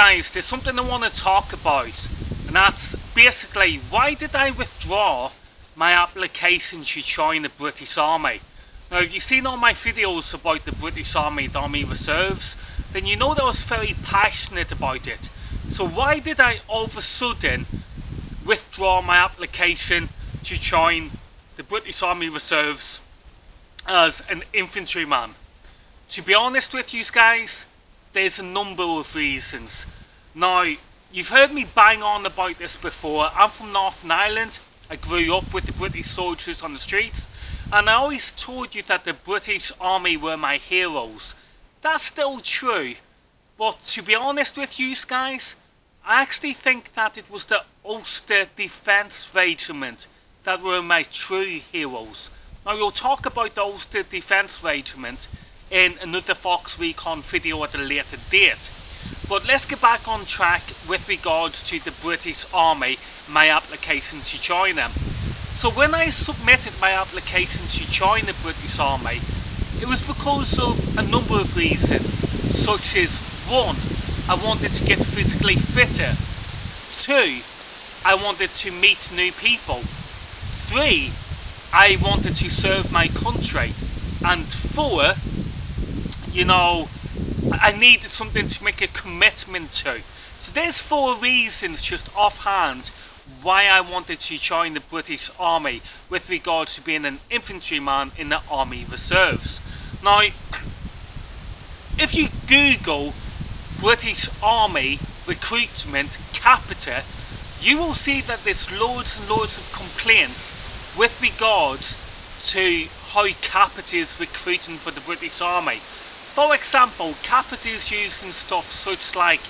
guys, there's something I want to talk about, and that's basically why did I withdraw my application to join the British Army. Now, if you've seen all my videos about the British Army and Army Reserves, then you know that I was very passionate about it. So why did I all of a sudden withdraw my application to join the British Army Reserves as an infantryman? To be honest with you guys, there's a number of reasons. Now, you've heard me bang on about this before. I'm from Northern Ireland. I grew up with the British soldiers on the streets, and I always told you that the British Army were my heroes. That's still true, but to be honest with you guys, I actually think that it was the Ulster Defence Regiment that were my true heroes. Now, we'll talk about the Ulster Defence Regiment in another Fox Recon video at a later date, but let's get back on track with regards to the British Army, my application to join them. So when I submitted my application to join the British Army, it was because of a number of reasons, such as 1. I wanted to get physically fitter. 2. I wanted to meet new people. 3. I wanted to serve my country. And 4. You know, I needed something to make a commitment to. So there's 4 reasons just offhand why I wanted to join the British Army with regards to being an infantryman in the Army Reserves. Now, if you Google British Army recruitment Capita, you will see that there's loads and loads of complaints with regards to how Capita is recruiting for the British Army. For example, Capita is using stuff such like,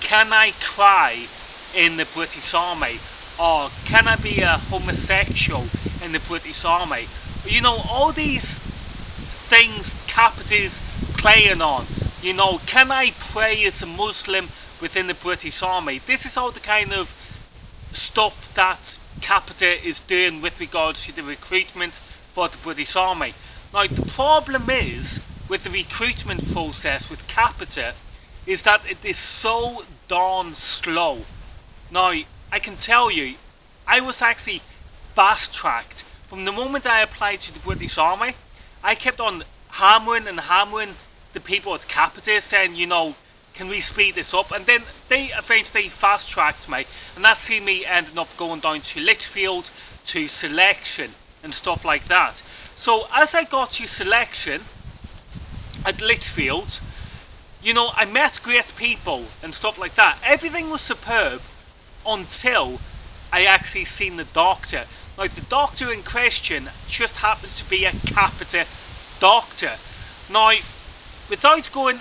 "Can I cry in the British Army?" or "Can I be a homosexual in the British Army?" You know, all these things Capita is playing on. You know, "Can I pray as a Muslim within the British Army?" This is all the kind of stuff that Capita is doing with regards to the recruitment for the British Army. Now, the problem is with the recruitment process with Capita is that it is so darn slow. Now, I can tell you, I was actually fast-tracked. From the moment I applied to the British Army, I kept on hammering the people at Capita saying, you know, "Can we speed this up?" And then they eventually fast-tracked me, and that's seen me ending up going down to Litchfield to selection and stuff like that. So as I got to selection at Litchfield, you know, I met great people and stuff like that. Everything was superb until I actually seen the doctor. Like, the doctor in question just happens to be a Capita doctor. Now, without going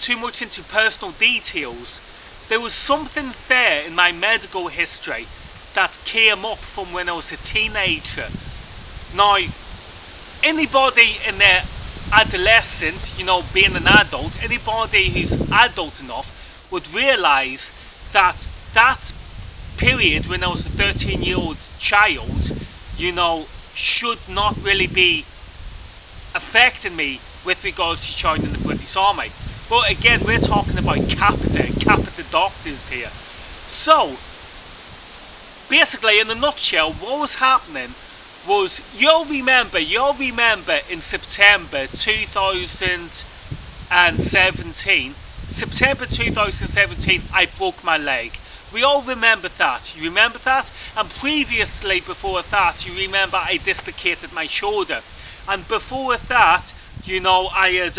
too much into personal details, there was something there in my medical history that came up from when I was a teenager. Now, anybody in their adolescent, you know, being an adult, anybody who's adult enough would realise that that period when I was a 13-year-old child, you know, should not really be affecting me with regards to joining the British Army. But again, we're talking about Capita and Capita doctors here. So basically, in a nutshell, what was happening was, you'll remember in September 2017, September 2017, I broke my leg. We all remember that. You remember that? And previously, before that, you remember I dislocated my shoulder. And before that, you know, I had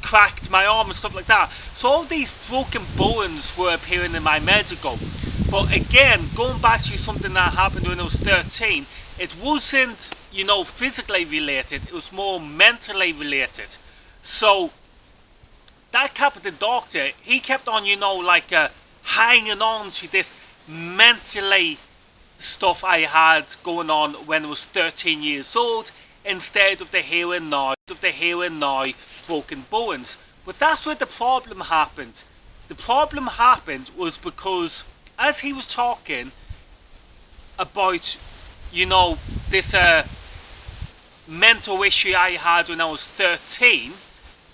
cracked my arm and stuff like that. So all these broken bones were appearing in my medical. But again, going back to something that happened when I was 13, it wasn't, you know, physically related. It was more mentally related. So that Capita doctor, he kept on, you know, like hanging on to this mentally stuff I had going on when I was 13 years old, instead of the here and now broken bones. But that's where the problem happened. The problem happened was because as he was talking about, you know, this mental issue I had when I was 13,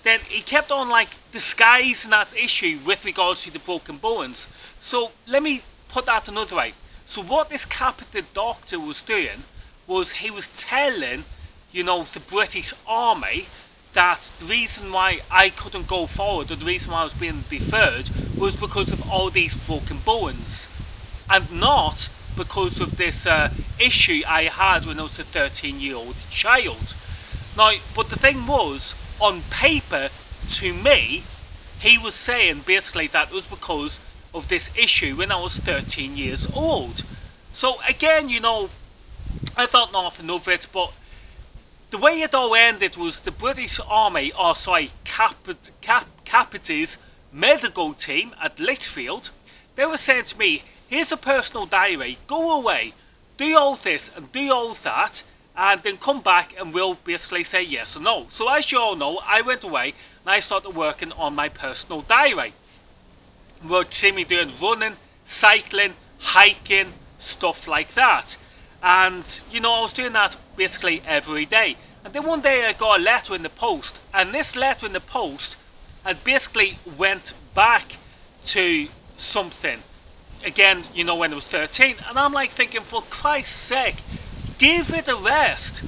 then he kept on like the sky's not issue with regards to the broken bones. So let me put that another way. So what this Capita doctor was doing was he was telling, you know, the British Army that the reason why I couldn't go forward, or the reason why I was being deferred, was because of all these broken bones, and not because of this issue I had when I was a 13-year-old child. Now, but the thing was, on paper, to me, he was saying basically that it was because of this issue when I was 13 years old. So again, you know, I thought nothing of it, but the way it all ended was the British Army, or sorry, Capita's medical team at Litchfield, they were saying to me, here's a personal diary, go away, do all this and do all that, and then come back and we'll basically say yes or no. So as you all know, I went away and I started working on my personal diary. We'll see me doing running, cycling, hiking, stuff like that. And, you know, I was doing that basically every day. And then one day I got a letter in the post. And this letter in the post had basically went back to something. Again, you know, when I was 13. And I'm like thinking, for Christ's sake, give it a rest.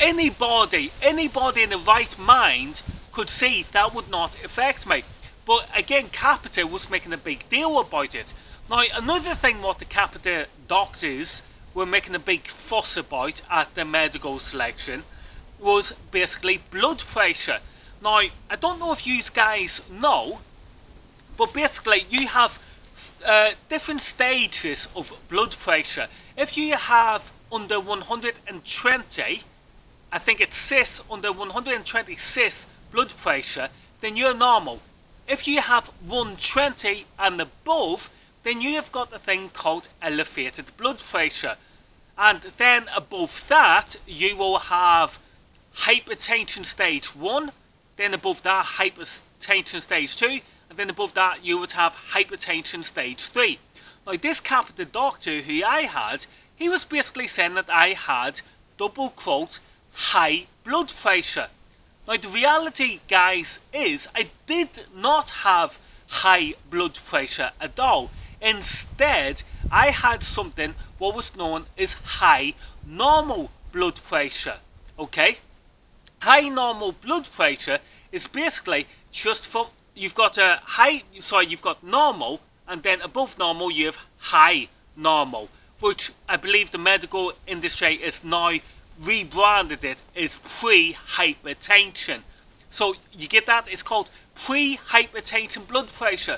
Anybody in the right mind could see that would not affect me. But again, Capita was making a big deal about it. Now, another thing what the Capita doctors were making a big fuss about at the medical selection was basically blood pressure. Now, I don't know if you guys know, but basically you have different stages of blood pressure. If you have under 120, I think it's cis, under 120 cis blood pressure, then you're normal. If you have 120 and above, then you have got a thing called elevated blood pressure. And then above that, you will have hypertension stage 1, then above that, hypertension stage 2, and then above that, you would have hypertension stage 3. Now, this Capita doctor who I had, he was basically saying that I had, double quote, high blood pressure. Now, the reality, guys, is I did not have high blood pressure at all. Instead, I had something what was known as high normal blood pressure. Okay, high normal blood pressure is basically just from, you've got a high, sorry, you've got normal, and then above normal you have high normal, which I believe the medical industry is now rebranded it as pre-hypertension. So you get that, it's called pre-hypertension blood pressure.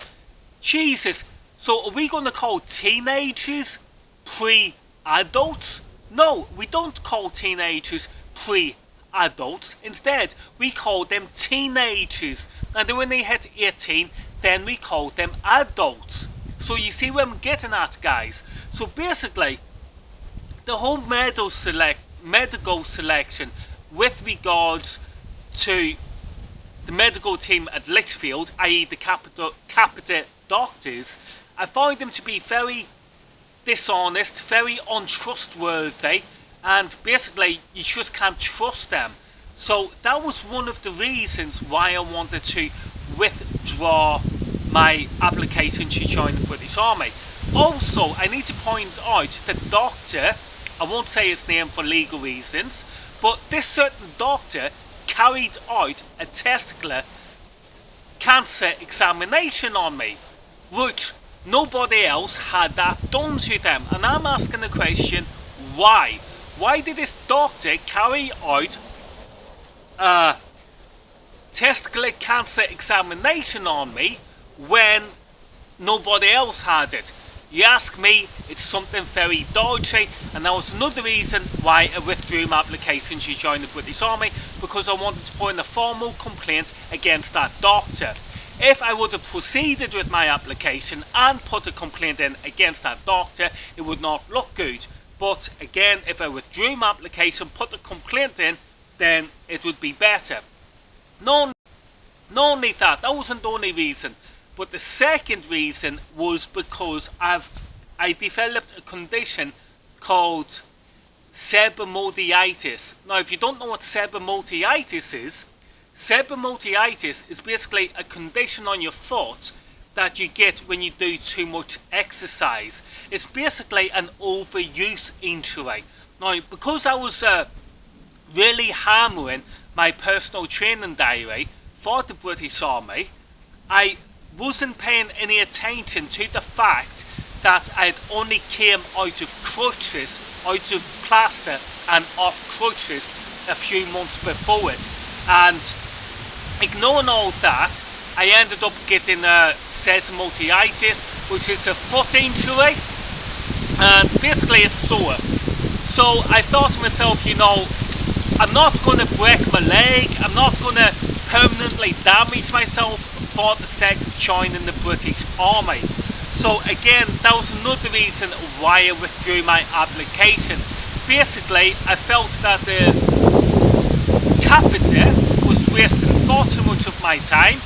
Jesus, so are we going to call teenagers pre-adults? No, we don't call teenagers pre-adults. Instead, we call them teenagers. And then when they hit 18, then we call them adults. So you see where I'm getting at, guys. So basically, the whole medical selection with regards to the medical team at Litchfield, i.e. the Capita doctors, I find them to be very dishonest, very untrustworthy, and basically you just can't trust them. So that was one of the reasons why I wanted to withdraw my application to join the British Army. Also, I need to point out that doctor, I won't say his name for legal reasons, but this certain doctor carried out a testicular cancer examination on me, which nobody else had that done to them. And I'm asking the question, why? Why did this doctor carry out a testicular cancer examination on me when nobody else had it? You ask me, it's something very dodgy, and that was another reason why I withdrew my application to join the British Army, because I wanted to put in a formal complaint against that doctor. If I would have proceeded with my application and put a complaint in against that doctor, it would not look good. But again, if I withdrew my application, put the complaint in, then it would be better. Not only that, that wasn't the only reason. But the second reason was because I developed a condition called sesamoiditis. Now, if you don't know what sesamoiditis is, Sesamoiditis is basically a condition on your foot that you get when you do too much exercise. It's basically an overuse injury. Now, because I was really hammering my personal training diary for the British Army, I wasn't paying any attention to the fact that I had only came out of crutches, out of plaster and off crutches a few months before it. And ignoring all that, I ended up getting sesamoiditis, which is a foot injury, and basically it's sore. So I thought to myself, you know, I'm not going to break my leg, I'm not going to permanently damage myself for the sake of joining the British Army. So again, that was another reason why I withdrew my application. Basically, I felt that the Capita was wasting far too much of my time,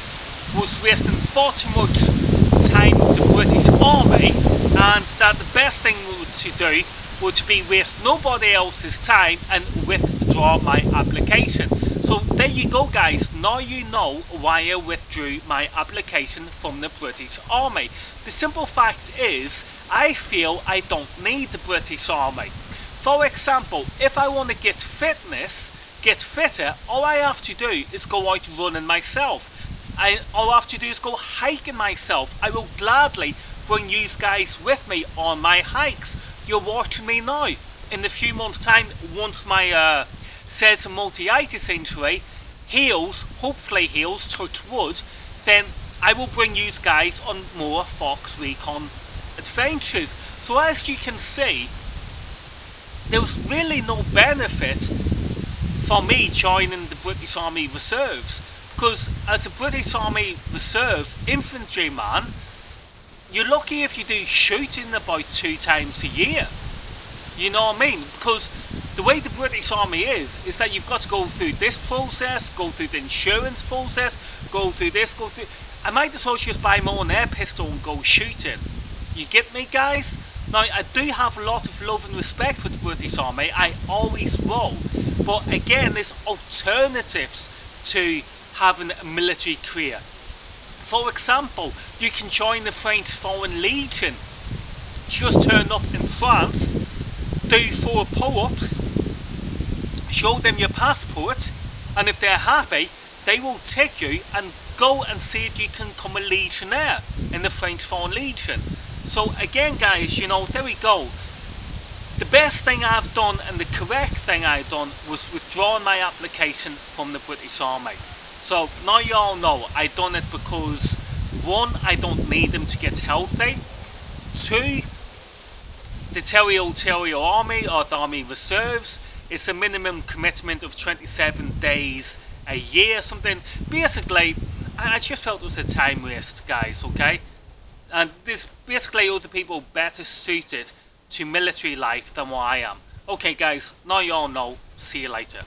was wasting far too much time with the British Army, and that the best thing to do would be waste nobody else's time and withdraw my application. So there you go, guys. Now you know why I withdrew my application from the British Army. The simple fact is, I feel I don't need the British Army. For example, if I want to get fitter, all I have to do is go out running myself. All I have to do is go hiking myself. I will gladly bring you guys with me on my hikes. You're watching me now. In a few months' time, once my sesamoiditis injury hopefully heals, touch wood, then I will bring you guys on more Fox Recon adventures. So as you can see, there was really no benefit for me joining the British Army Reserves, because as a British Army Reserve infantryman, you're lucky if you do shooting about 2 times a year. You know what I mean? Because the way the British Army is that you've got to go through this process, go through the insurance process, go through this, go through... I might as well just buy my own air pistol and go shooting. You get me, guys? Now, I do have a lot of love and respect for the British Army. I always will. But again, there's alternatives to having a military career. For example, you can join the French Foreign Legion. Just turn up in France, do 4 pull-ups, show them your passport, and if they're happy, they will take you and go and see if you can become a legionnaire in the French Foreign Legion. So again, guys, you know, there we go. The best thing I've done and the correct thing I've done was withdraw my application from the British Army. So now you all know I've done it because, 1, I don't need them to get healthy, 2, the Territorial Army, or the Army Reserves, is a minimum commitment of 27 days a year, something. Basically, I just felt it was a time waste, guys, okay? And there's basically other people better suited to military life than what I am. Okay, guys, now you all know. See you later.